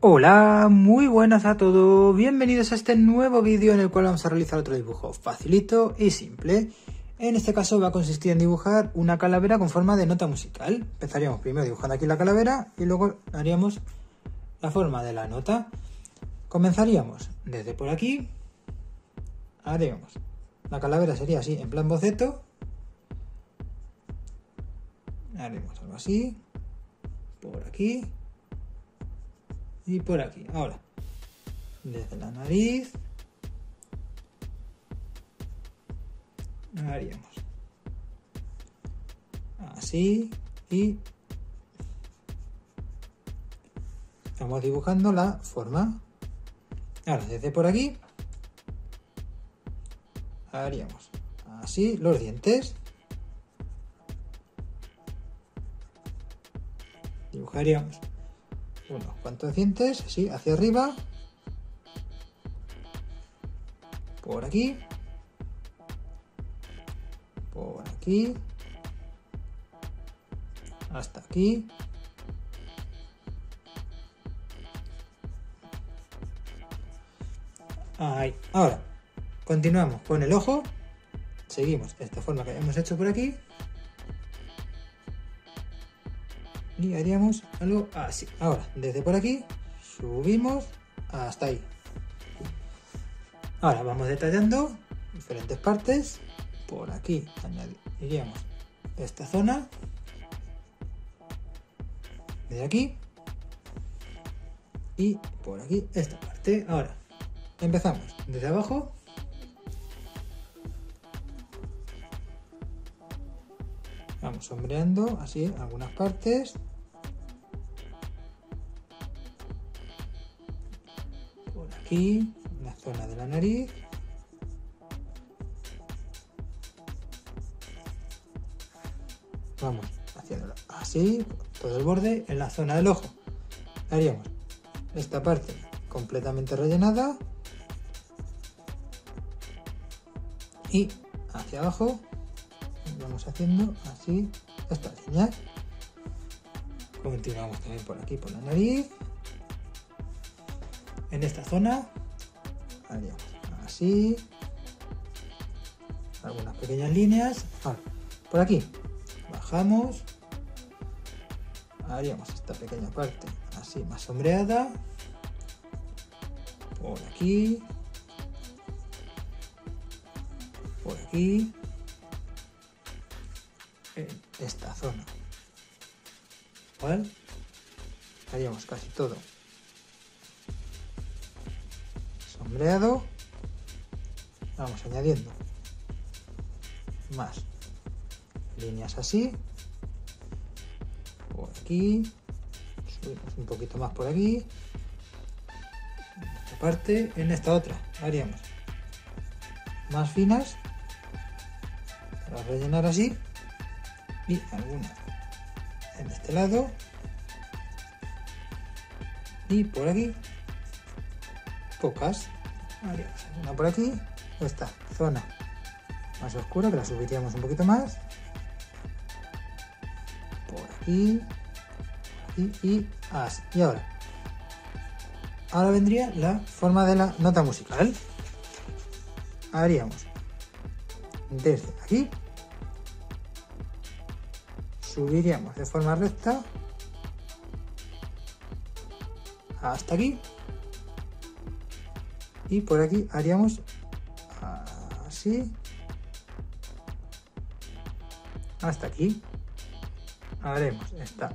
Hola, muy buenas a todos, bienvenidos a este nuevo vídeo en el cual vamos a realizar otro dibujo facilito y simple. En este caso va a consistir en dibujar una calavera con forma de nota musical. Empezaríamos primero dibujando aquí la calavera y luego haríamos la forma de la nota. Comenzaríamos desde por aquí, haríamos la calavera, sería así en plan boceto, haremos algo así, por aquí y por aquí. Ahora, desde la nariz haríamos así y estamos dibujando la forma. Ahora, desde por aquí haríamos así los dientes, dibujaríamos unos cuantos dientes, así hacia arriba, por aquí, hasta aquí, ahí. Ahora continuamos con el ojo, seguimos esta forma que hemos hecho por aquí y haríamos algo así. Ahora, desde por aquí subimos hasta ahí. Ahora vamos detallando diferentes partes. Por aquí añadiríamos esta zona de aquí y por aquí esta parte. Ahora empezamos desde abajo, vamos sombreando así algunas partes. Aquí, en la zona de la nariz. Vamos haciéndolo así, todo el borde. En la zona del ojo haríamos esta parte completamente rellenada. Y hacia abajo vamos haciendo así esta línea. Continuamos también por aquí, por la nariz. En esta zona haríamos así algunas pequeñas líneas. Ahora, por aquí bajamos, haríamos esta pequeña parte así más sombreada. Por aquí, por aquí, en esta zona igual haríamos casi todo sombreado. Vamos añadiendo más líneas así. Por aquí subimos un poquito más, por aquí, en esta parte. En esta otra haríamos más finas para rellenar así y alguna en este lado y por aquí pocas. Haríamos una por aquí, esta zona más oscura que la subiríamos un poquito más, por aquí y así. Y ahora vendría la forma de la nota musical. Haríamos desde aquí, subiríamos de forma recta hasta aquí y por aquí haríamos así hasta aquí. Haremos esta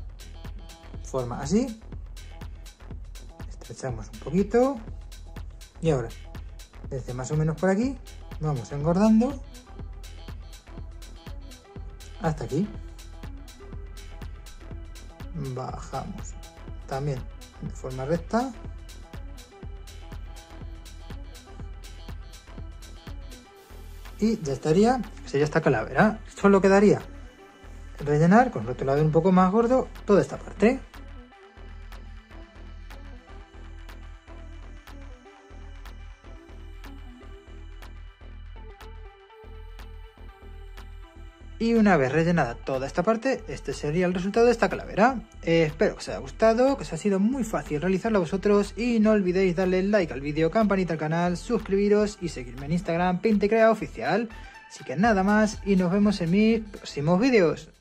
forma así, estrechamos un poquito y ahora desde más o menos por aquí vamos engordando hasta aquí. Bajamos también de forma recta y ya estaría, sería esta calavera. Solo quedaría rellenar con rotulador un poco más gordo toda esta parte. Y una vez rellenada toda esta parte, este sería el resultado de esta calavera. Espero que os haya gustado, que os ha sido muy fácil realizarlo vosotros. Y no olvidéis darle like al vídeo, campanita al canal, suscribiros y seguirme en Instagram, PintecreaOficial. Así que nada más y nos vemos en mis próximos vídeos.